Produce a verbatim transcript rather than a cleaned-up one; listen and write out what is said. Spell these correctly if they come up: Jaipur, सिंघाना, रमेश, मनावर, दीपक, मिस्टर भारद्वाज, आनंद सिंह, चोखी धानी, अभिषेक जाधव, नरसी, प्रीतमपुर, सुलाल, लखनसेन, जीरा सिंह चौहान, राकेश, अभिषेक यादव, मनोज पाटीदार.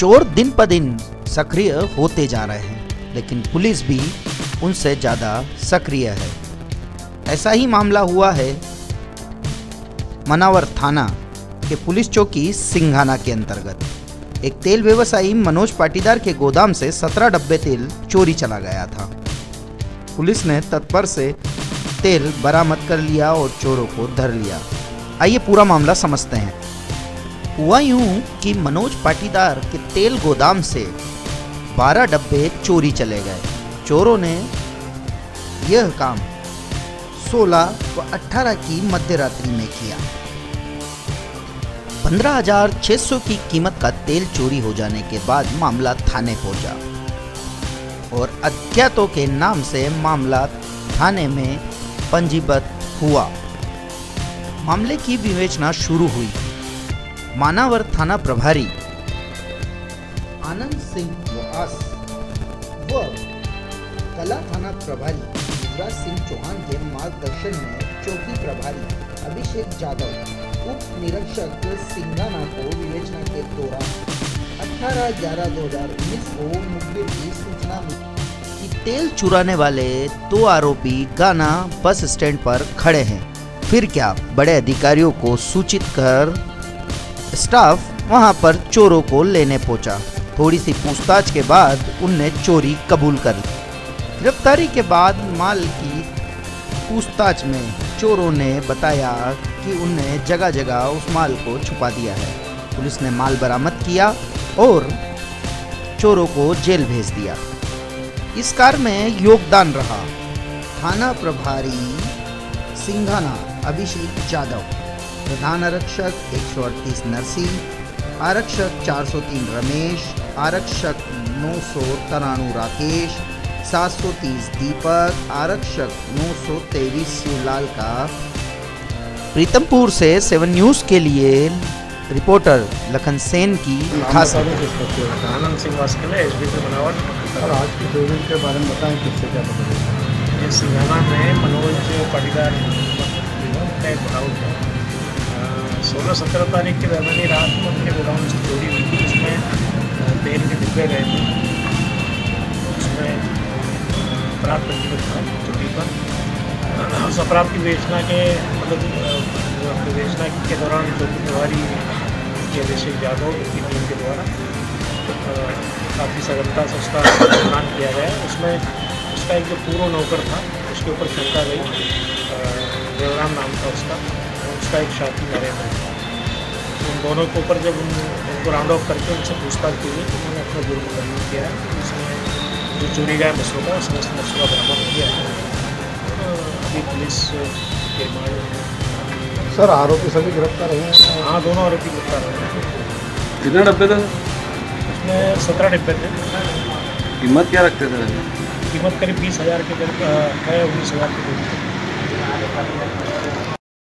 चोर दिन पर दिन सक्रिय होते जा रहे हैं, लेकिन पुलिस भी उनसे ज़्यादा सक्रिय है। ऐसा ही मामला हुआ है मनावर थाना के पुलिस चौकी सिंघाना के अंतर्गत। एक तेल व्यवसायी मनोज पाटीदार के गोदाम से सत्रह डब्बे तेल चोरी चला गया था। पुलिस ने तत्पर से तेल बरामद कर लिया और चोरों को धर लिया। आइए पूरा मामला समझते हैं। हुआ यूं कि मनोज पाटीदार के तेल गोदाम से बारह डब्बे चोरी चले गए। चोरों ने यह काम सोलह व अठारह की मध्यरात्रि में किया। पंद्रह हज़ार छह सौ की कीमत का तेल चोरी हो जाने के बाद मामला थाने पहुंचा और अज्ञातों के नाम से मामला थाने में पंजीबद्ध हुआ। मामले की विवेचना शुरू हुई। मनावर थाना प्रभारी आनंद सिंह व कला थाना प्रभारी जीरा सिंह चौहान के मार्गदर्शन में चौकी प्रभारी अभिषेक जाधव उप निरीक्षक सिंघाना को विवेचना के दौरान अठारह ग्यारह दो हज़ार उन्नीस को मुखबिर की सूचना मिली कि तेल चुराने वाले दो आरोपी गाना बस स्टैंड पर खड़े हैं। फिर क्या, बड़े अधिकारियों को सूचित कर स्टाफ वहां पर चोरों को लेने पहुंचा। थोड़ी सी पूछताछ के बाद उनने चोरी कबूल कर ली। गिरफ्तारी के बाद माल की पूछताछ में चोरों ने बताया कि उनने जगह जगह उस माल को छुपा दिया है। पुलिस ने माल बरामद किया और चोरों को जेल भेज दिया। इस कार्य में योगदान रहा थाना प्रभारी सिंघाना अभिषेक जाधव, प्रधान आरक्षक एक सौ अड़तीस नरसी, आरक्षक चार सौ तीन रमेश, आरक्षक नौ सौ तिरानवे राकेश, सात सौ तीस दीपक, आरक्षक नौ सौ तेईस सुलाल का। प्रीतमपुर से सेवन न्यूज़ के लिए रिपोर्टर लखनसेन की खास आनंद सिंह और आज की चोरी के बारे में बताएं किससे क्या बताएं। सिंघाना में मनोज पाटीदार है। सोलह सत्रह तारीख के दरमियानी रात को उनके गोदाम से चोरी हुई थी। उसमें तेल के डिब्बे गए थे। उसमें अपराध पंजीबद्ध था चोरी पर। उस अपराध की विवेचना के मतलब विवेचना के दौरान चौकी प्रभारी के अभिषेक यादव की टीम के द्वारा काफ़ी सघनता से उसका निर्माण किया गया। उसमें उसका एक जो पूर्व नौकर था उसके ऊपर शंका गई। देवराम नाम था उसका उसका एक साथी नरेंद्र। उन दोनों के ऊपर जब उन उनको राउंड ऑफ करके उनसे पूछताछ की गई तो उन्होंने अपना गुरु मुकदमा किया है। उसमें जो चोरी गया मसौदा उसमें मसौदा बरामद किया है। अभी पुलिस के मामले सर आरोपी सभी गिरफ्तार हुए हैं। हाँ, दोनों आरोपी गिरफ्तार हुए हैं। कितने डब्बे थे उसमें? सत्रह डब्बे थे। कीमत क्या रखते थे? कीमत करीब बीस हज़ार के करीब है, उन्नीस हज़ार के करीब।